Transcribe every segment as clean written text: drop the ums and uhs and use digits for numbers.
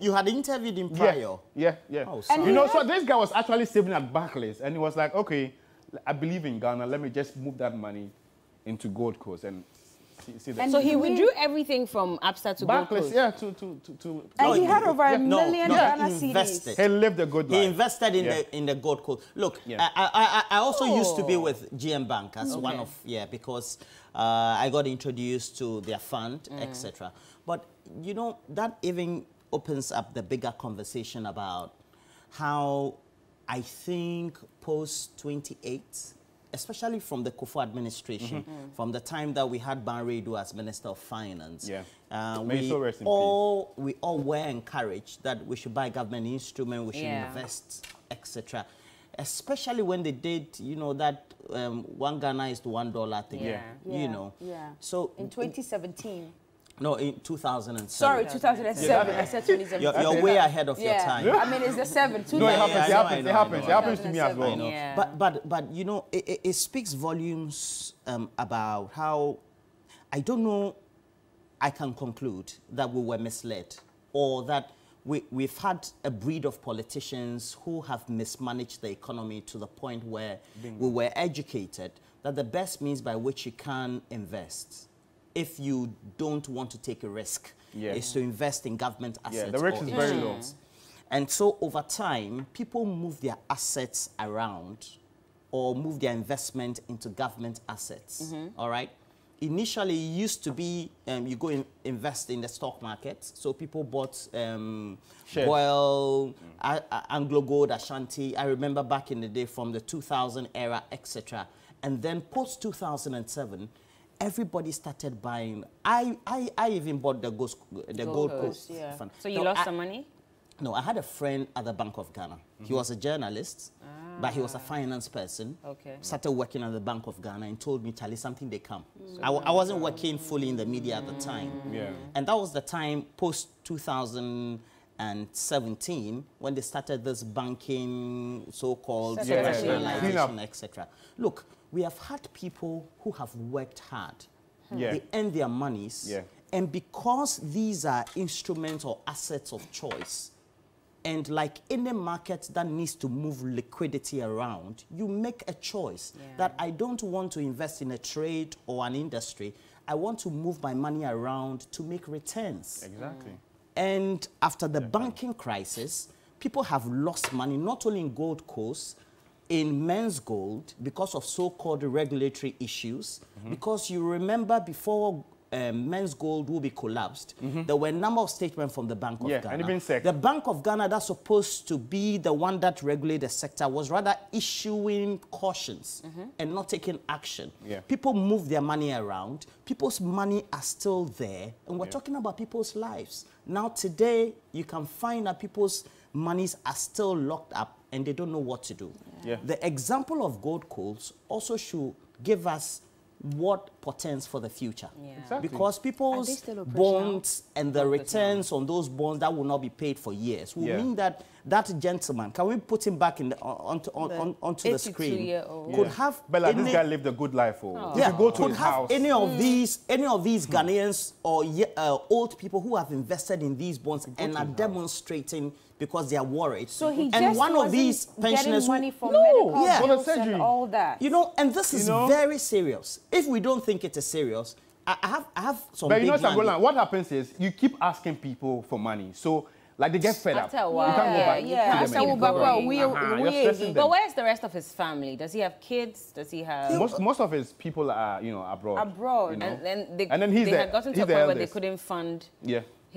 You had interviewed him prior? Yeah. Oh, you know, so this guy was actually saving at Barclays, and he was like, okay, I believe in Ghana, let me just move that money into Gold Coast and see that. And so he withdrew everything from Abstar to Barclays, Gold Coast? Yeah, and he had over a million Ghana cedis. He lived a good life. He invested in, the Gold Coast. Look, I also used to be with GM Bank as one of, because I got introduced to their fund, etc. But, you know, that even opens up the bigger conversation about how I think post-28, especially from the Kufuor administration, from the time that we had Banredo as Minister of Finance, we all were encouraged that we should buy government instruments, we should invest, etc. Especially when they did, you know, that one Ghana is to $1 thing, you know. So in 2017. No, in 2007. Sorry, 2007. I said 2017. You're way ahead of your time. I mean, it's the 7th. No, it happens. It happens to me as well. Yeah. But you know, it speaks volumes about how, I don't know, I can conclude that we were misled, or that we've had a breed of politicians who have mismanaged the economy to the point where we were educated that the best means by which you can invest, if you don't want to take a risk, is to invest in government assets. Yeah, the risk is very low. And so over time, people move their assets around or move their investment into government assets, all right? Initially, it used to be you go and invest in the stock market. So people bought oil, Anglo Gold, Ashanti. I remember back in the day from the 2000 era, etc. And then post-2007, everybody started buying. I even bought the Gold Coast fund. So you lost some money? No, I had a friend at the Bank of Ghana. He was a journalist, but he was a finance person. Okay. Started working at the Bank of Ghana and told me, Charlie, something they come. So I wasn't working fully in the media at the time. Yeah. And that was the time post-2017 when they started this banking, so-called internationalization, etc. Look, we have had people who have worked hard. They earn their monies. And because these are instruments or assets of choice, and like any market that needs to move liquidity around, you make a choice that I don't want to invest in a trade or an industry. I want to move my money around to make returns. Exactly. And after the banking crisis, people have lost money, not only in Gold Coast, in Menzgold, because of so-called regulatory issues, because you remember before Menzgold will be collapsed, there were a number of statements from the Bank of Ghana. And even SEC. The Bank of Ghana, that's supposed to be the one that regulates the sector, was rather issuing cautions and not taking action. People move their money around. People's money are still there, and we're talking about people's lives. Now today, you can find that people's monies are still locked up and they don't know what to do. The example of Gold Coast also should give us what portends for the future. Because people's bonds and the returns on those bonds that will not be paid for years will mean that that gentleman, can we put him back in the, onto the screen? Could have but like this guy lived a good life. If you go to his house, any of these Ghanaians or old people who have invested in these bonds and are demonstrating because they are worried. So he and one of these pensioners money for medical and all that. You know, and this is very serious. If we don't think it is serious, I have some. But you know, Roland, what happens is you keep asking people for money, so. Like, they get fed up. But where's the rest of his family? Does he have kids? Does he have... Most of his people are, you know, abroad. Abroad. You know? And then they had gotten to a point where they couldn't fund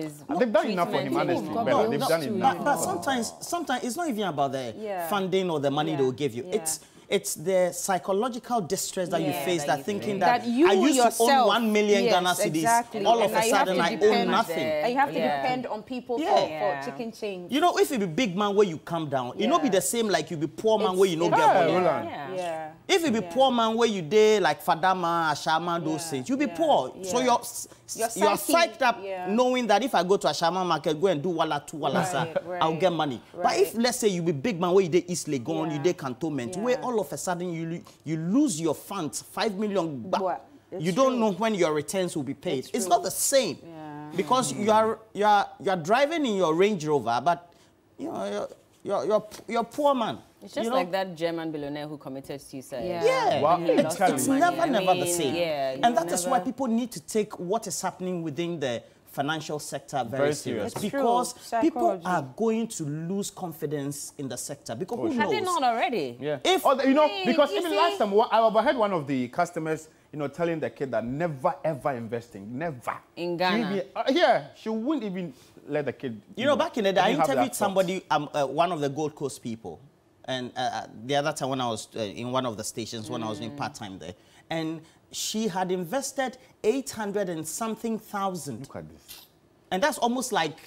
his They've done enough for him, honestly. But sometimes it's not even about the funding or the money they'll give you. It's the psychological distress that you face, that thinking that you I used yourself, to own 1 million Ghana cedis, all of a sudden I own nothing. And you have to depend on people for chicken change. You know, if you be big man where you come down, it not be the same like you be poor man where you don't get money. If you be poor man where you day like Fadama, Ashama, those things, you be poor. So you're psyched up knowing that if I go to Ashama market, go and do wala tu wala sa, I'll get money. But if, let's say, you be big man where you day East Legon, you day Cantonment, where all of a sudden you lose your funds, 5 million back. You don't know when your returns will be paid. It's not the same. Because you are driving in your Range Rover, but you know you're a poor man. It's just like that German billionaire who committed suicide. Yeah, yeah. Wow. It's never the same. Yeah, and that is why people need to take what is happening within the financial sector very serious, because people are going to lose confidence in the sector. Because who knows? Have they not already? Yeah. If you know, because even last time I overheard one of the customers, you know, telling the kid that never ever investing, never in Ghana. Even, she wouldn't even let the kid. You know, back in the day, I interviewed somebody, one of the Gold Coast people, and the other time when I was in one of the stations when I was doing part time there, and she had invested 800 and something thousand. Look at this. And that's almost like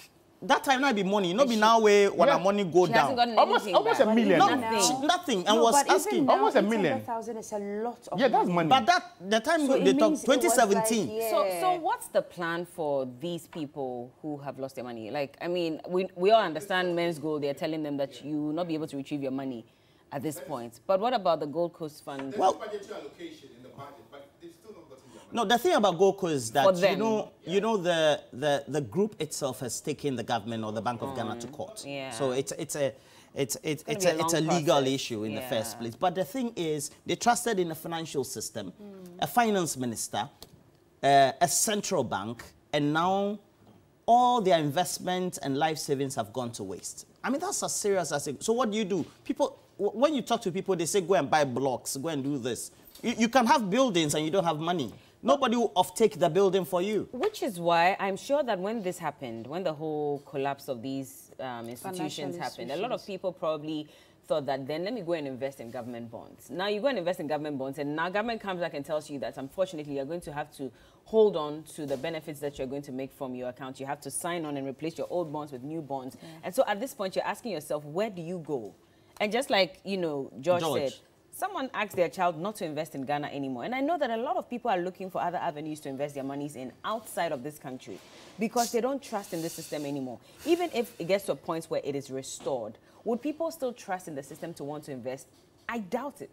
that time now be money. Not be now where when our money go down. Almost a million. Nothing. And was asking almost a million. 800,000 is a lot of money. Yeah, that's money. But that the time they talked 2017. Like, so what's the plan for these people who have lost their money? Like, I mean, we all understand Menzgold. They're telling them that you will not be able to retrieve your money at this point. But what about the Gold Coast Fund? Well, allocation in the budget, but they've still not gotten their money. No, the thing about Gold Coast is that the group itself has taken the government or the Bank of Ghana to court. Yeah. So it's a legal issue in the first place. But the thing is, they trusted in the financial system, a finance minister, a central bank, and now all their investments and life savings have gone to waste. I mean, that's as serious as it. So what do you do? People. When you talk to people, they say, go and buy blocks, go and do this. You can have buildings and you don't have money. Nobody will offtake the building for you. Which is why I'm sure that when this happened, when the whole collapse of these institutions happened, a lot of people probably thought that then let me go and invest in government bonds. Now you go and invest in government bonds and now government comes back and tells you that unfortunately you're going to have to hold on to the benefits that you're going to make from your account. You have to sign on and replace your old bonds with new bonds. Yeah. And so at this point, you're asking yourself, where do you go? And just like, you know, George said, someone asked their child not to invest in Ghana anymore. And I know that a lot of people are looking for other avenues to invest their monies in outside of this country because they don't trust in the system anymore. Even if it gets to a point where it is restored, would people still trust in the system to want to invest? I doubt it.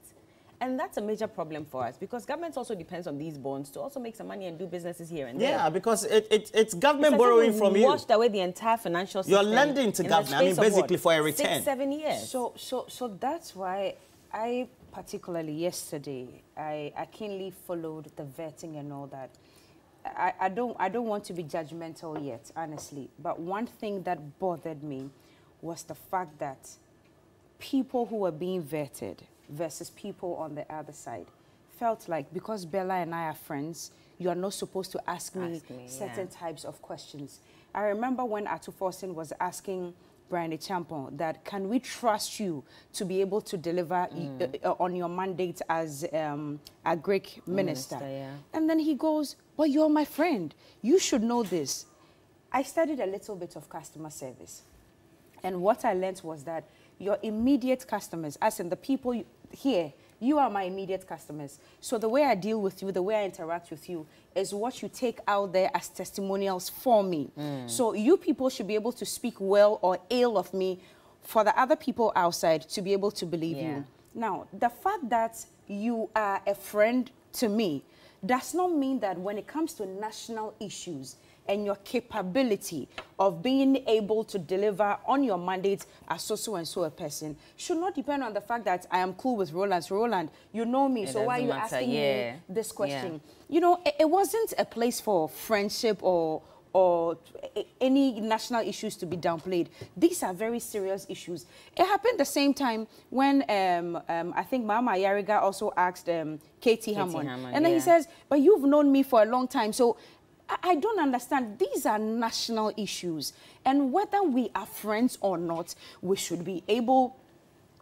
And that's a major problem for us because government also depends on these bonds to also make some money and do businesses here and there. Yeah, because it's government borrowing from you. Washed away the entire financial system. You're lending to government, I mean, basically for a return. 6, 7 years. So that's why I particularly yesterday, I keenly followed the vetting and all that. I don't want to be judgmental yet, honestly. But one thing that bothered me was the fact that people who were being vetted versus people on the other side felt like, because Bella and I are friends, you are not supposed to ask me certain types of questions. I remember when Atuforsen was asking Brandy Champo that, can we trust you to be able to deliver on your mandate as a Greek minister? Yeah. And then he goes, well, you're my friend. You should know this. I studied a little bit of customer service. And what I learned was that your immediate customers, as in the people here, you are my immediate customers. So the way I deal with you, the way I interact with you, is what you take out there as testimonials for me. So you people should be able to speak well or ill of me for the other people outside to be able to believe you. Now, the fact that you are a friend to me does not mean that when it comes to national issues and your capability of being able to deliver on your mandate as so-and-so a person should not depend on the fact that I am cool with Roland. Roland, you know me, so why are you asking me this question? Yeah. You know, it wasn't a place for friendship or any national issues to be downplayed. These are very serious issues. It happened the same time when I think Mama Yariga also asked K.T. Hammond. And then he says, but you've known me for a long time, so I don't understand. These are national issues. And whether we are friends or not, we should be able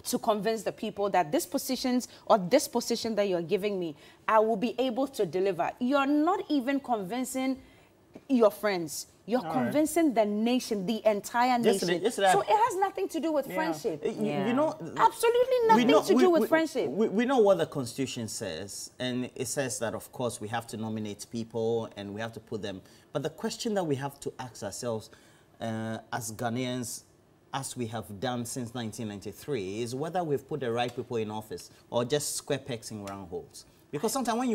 to convince the people that this positions or this position that you're giving me, I will be able to deliver. You're not even convincing your friends. You're convincing the nation, the entire nation. So it has nothing to do with friendship. You know, absolutely nothing to do with friendship. We know what the Constitution says, and it says that, of course, we have to nominate people and we have to put them. But the question that we have to ask ourselves as Ghanaians, as we have done since 1993, is whether we've put the right people in office or just square pegs in round holes. Because sometimes when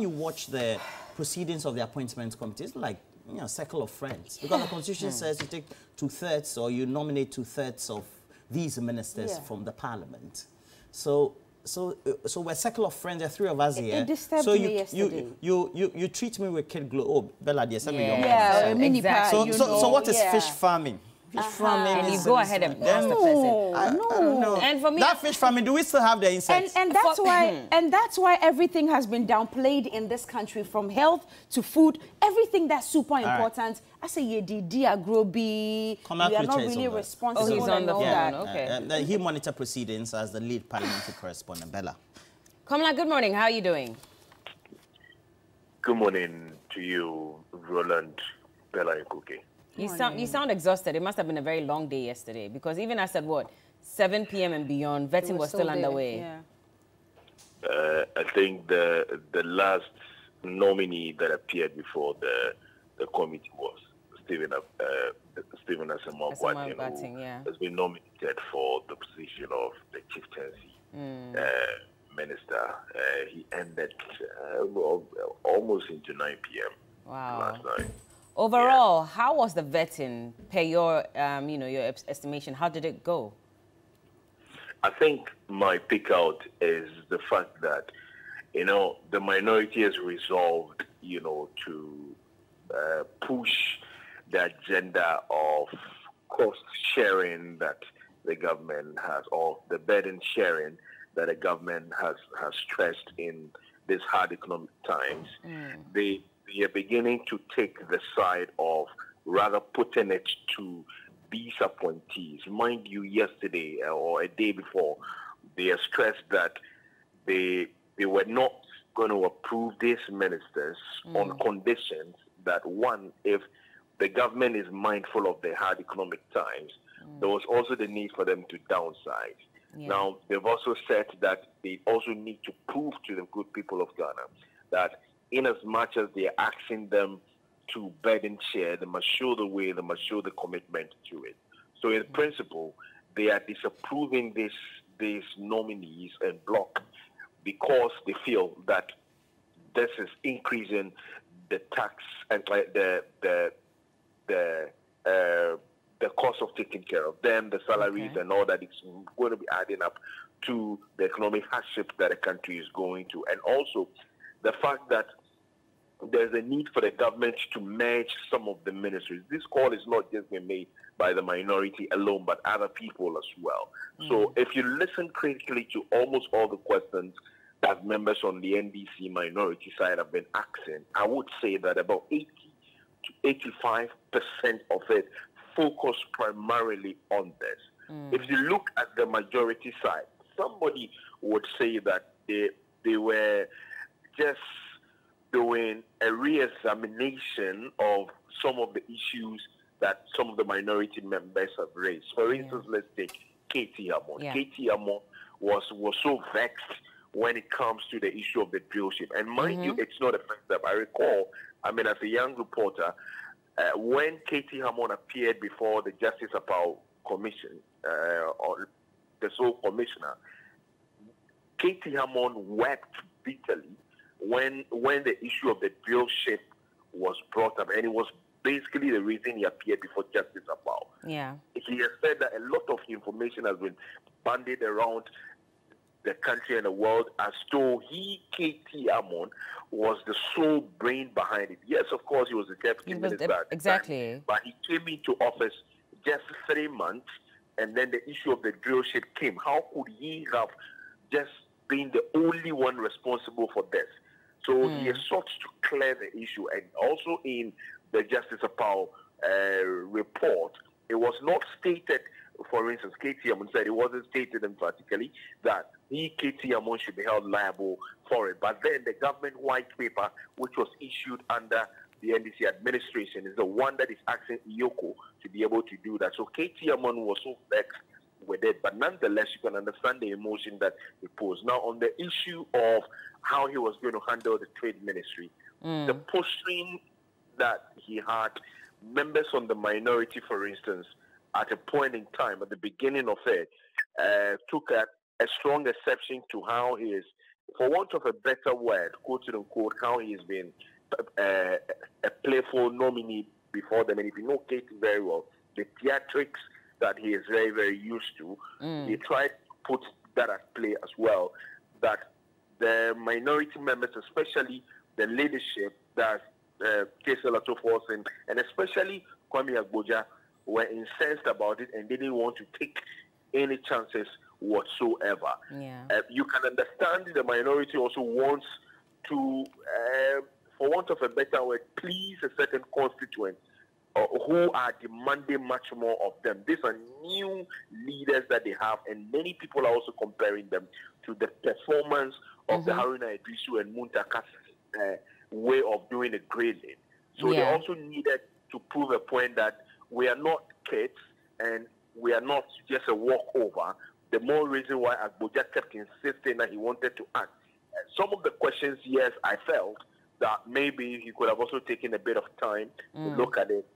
you watch the proceedings of the appointment committee, it's like you know, circle of friends. Because the Constitution says you take 2/3 or you nominate 2/3 of these ministers from the parliament. So we're a circle of friends. There are three of us here. It disturbed me yesterday. You treat me with kid glue. Oh, Bella, dear, send me your mini exactly. So, so what is fish farming? Fish farming. And you go ahead and ask the person. No. And for me, that fish farming. Do we still have the insects? And that's why. And that's why everything has been downplayed in this country, from health to food. Everything that's super important. I say Yedidi Agrobi. We are not really responsible. Oh, he's on the phone. Okay. He monitor proceedings as the lead parliamentary correspondent. Bella. Komla, good morning. How are you doing? Good morning to you, Roland, Bella, and Cookie. You sound exhausted. It must have been a very long day yesterday, because even as at what 7 p.m. and beyond, vetting was still underway. Yeah. I think the last nominee that appeared before the committee was Stephen Asamoah Kwadwo, who has been nominated for the position of the chieftaincy minister. He ended almost into 9 p.m. Wow. Last night. Overall, how was the vetting, per your, you know, your estimation? How did it go? I think my pick out is the fact that, you know, the minority has resolved, you know, to push the agenda of cost sharing that the government has, or the burden sharing that the government has stressed in these hard economic times. They are beginning to take the side of rather putting it to these appointees. Mind you, yesterday or a day before, they stressed that they were not going to approve these ministers on conditions that, one, if the government is mindful of the hard economic times, there was also the need for them to downsize. Yeah. Now, they've also said that they also need to prove to the good people of Ghana that in as much as they're asking them to burden share, they must show the way, they must show the commitment to it. So in principle, they are disapproving these nominees and block because they feel that this is increasing the tax and the cost of taking care of them, the salaries and all that. It's going to be adding up to the economic hardship that the country is going to. And also the fact that there's a need for the government to merge some of the ministries. This call is not just being made by the minority alone, but other people as well. So if you listen critically to almost all the questions that members on the NDC minority side have been asking, I would say that about 80 to 85% of it focus primarily on this. If you look at the majority side, somebody would say that they were just doing a re-examination of some of the issues that some of the minority members have raised. For instance, let's take K.T. Hammond. K.T. Hammond was so vexed when it comes to the issue of the drill ship. And mind you, it's not a first step. I recall, I mean, as a young reporter, when K.T. Hammond appeared before the Justice Apollo Commission, or the sole commissioner, K.T. Hammond wept bitterly when the issue of the drill ship was brought up, and it was basically the reason he appeared before Justice Apollo. Yeah. He has said that a lot of information has been bandied around the country and the world as though he, K.T. Hammond, was the sole brain behind it. Yes, of course, he was the deputy minister. Exactly. Time, but he came into office just 3 months, and then the issue of the drill ship came. How could he have just been the only one responsible for this? So he has sought to clear the issue. And also in the Justice Apollo report, it was not stated, for instance, K.T. Hammond said it wasn't stated emphatically that he, K.T. Hammond, should be held liable for it. But then the government white paper, which was issued under the NDC administration, is the one that is asking Yoko to be able to do that. So K.T. Hammond was so vexed with it, but nonetheless, you can understand the emotion that he posed. Now, on the issue of how he was going to handle the trade ministry, the posturing that he had, members on the minority, for instance, at a point in time, at the beginning of it, took a strong exception to how he is, for want of a better word, quote-unquote, how he's been a playful nominee before them. And if you know Katie very well, the theatrics that he is very, very used to, he tried to put that at play as well, that the minority members, especially the leadership that K.C. Latufe-Osa and especially Kwame Agbodza, were incensed about it and didn't want to take any chances whatsoever. Yeah. You can understand the minority also wants to, for want of a better word, please a certain constituent who are demanding much more of them. These are new leaders that they have, and many people are also comparing them to the performance of the Haruna Edrissu and Muntaka's way of doing the grading. So they also needed to prove a point that we are not kids and we are not just a walkover. The more reason why Abuja kept insisting that he wanted to act. Some of the questions, yes, I felt that maybe he could have also taken a bit of time to look at it,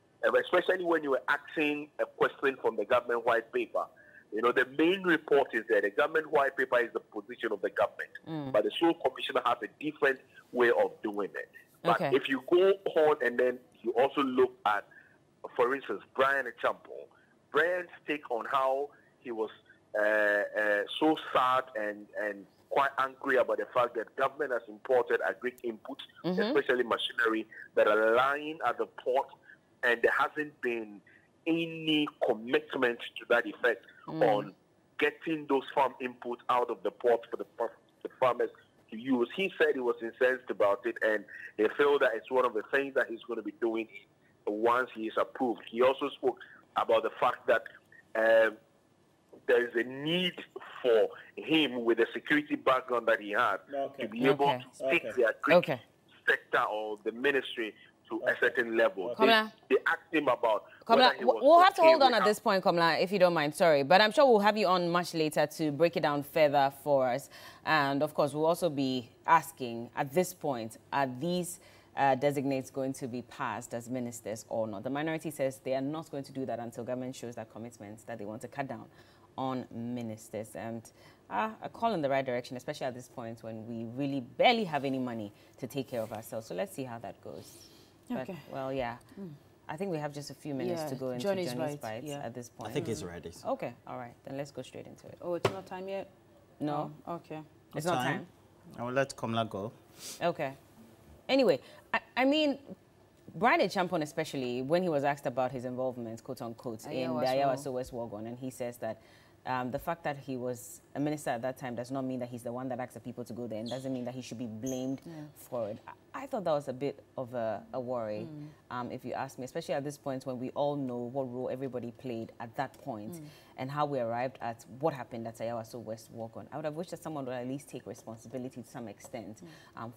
especially when you were asking a question from the government white paper. You know, the main report is there. The government white paper is the position of the government, but the sole commissioner has a different way of doing it. But if you go on and then you also look at, for instance, Brian Champong, Brian's take on how he was so sad and quite angry about the fact that government has imported agri inputs, especially machinery, that are lying at the port, and there hasn't been any commitment to that effect on getting those farm inputs out of the port for the farmers to use. He said he was incensed about it, and he felt that it's one of the things that he's going to be doing once he is approved. He also spoke about the fact that there is a need for him, with the security background that he had, to be able to take the agri sector or the ministry to a certain level. They asked him about... Komla, we'll have to hold on at this point, Komla, if you don't mind, sorry. But I'm sure we'll have you on much later to break it down further for us. And, of course, we'll also be asking, at this point, are these designates going to be passed as ministers or not? The minority says they are not going to do that until government shows that commitment that they want to cut down on ministers. And a call in the right direction, especially at this point when we really barely have any money to take care of ourselves. So let's see how that goes. Okay. But, well, I think we have just a few minutes to go into Johnny's Bites at this point. I think he's ready. Okay, all right. Then let's go straight into it. Oh, it's not time yet? No. Okay. It's not time? I will let Komla go. Okay. Anyway, I mean, Brandy Champo, especially, when he was asked about his involvement, quote-unquote, in the Ayawaso West Wuogon, and he says that the fact that he was a minister at that time does not mean that he's the one that asked the people to go there, and doesn't mean that he should be blamed for it. I thought that was a bit of a worry, if you ask me, especially at this point when we all know what role everybody played at that point and how we arrived at what happened at Ayawaso West Wuogon. I would have wished that someone would at least take responsibility to some extent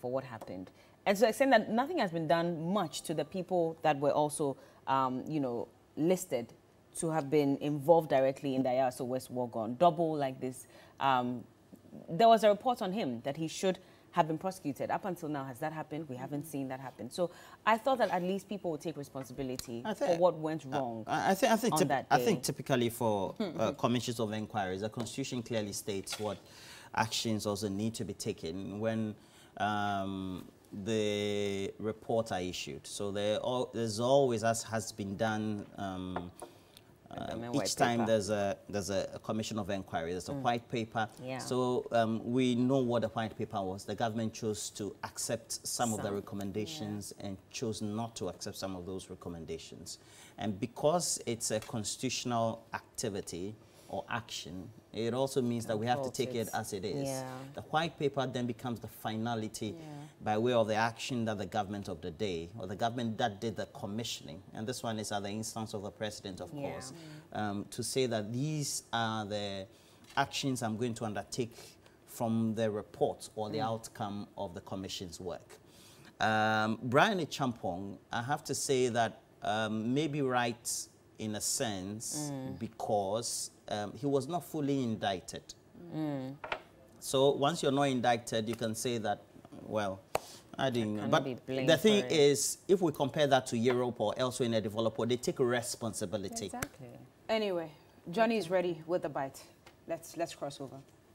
for what happened. And so I said that nothing has been done much to the people that were also, you know, listed to have been involved directly in the Ayawaso West Wuogon. Double like this. There was a report on him that he should have been prosecuted. Up until now, has that happened? We haven't seen that happen. So I thought that at least people would take responsibility for what went wrong. I think typically for commissions of inquiries, the Constitution clearly states what actions also need to be taken when the reports are issued. So there's always, as has been done, each time there's a commission of inquiry, there's a white paper. So we know what the white paper was. The government chose to accept some of the recommendations and chose not to accept some of those recommendations. And because it's a constitutional activity or action, it also means that we have to take it as it is. The white paper then becomes the finality by way of the action that the government of the day, or the government that did the commissioning, and this one is at the instance of the president, of course, to say that these are the actions I'm going to undertake from the report or the outcome of the commission's work. Brian Champong, I have to say that maybe right in a sense, because he was not fully indicted. So once you're not indicted, you can say that, well, I didn't know. But the thing is, if we compare that to Europe or elsewhere in a developer, they take responsibility. Exactly. Anyway, Johnny is ready with the bite. Let's cross over.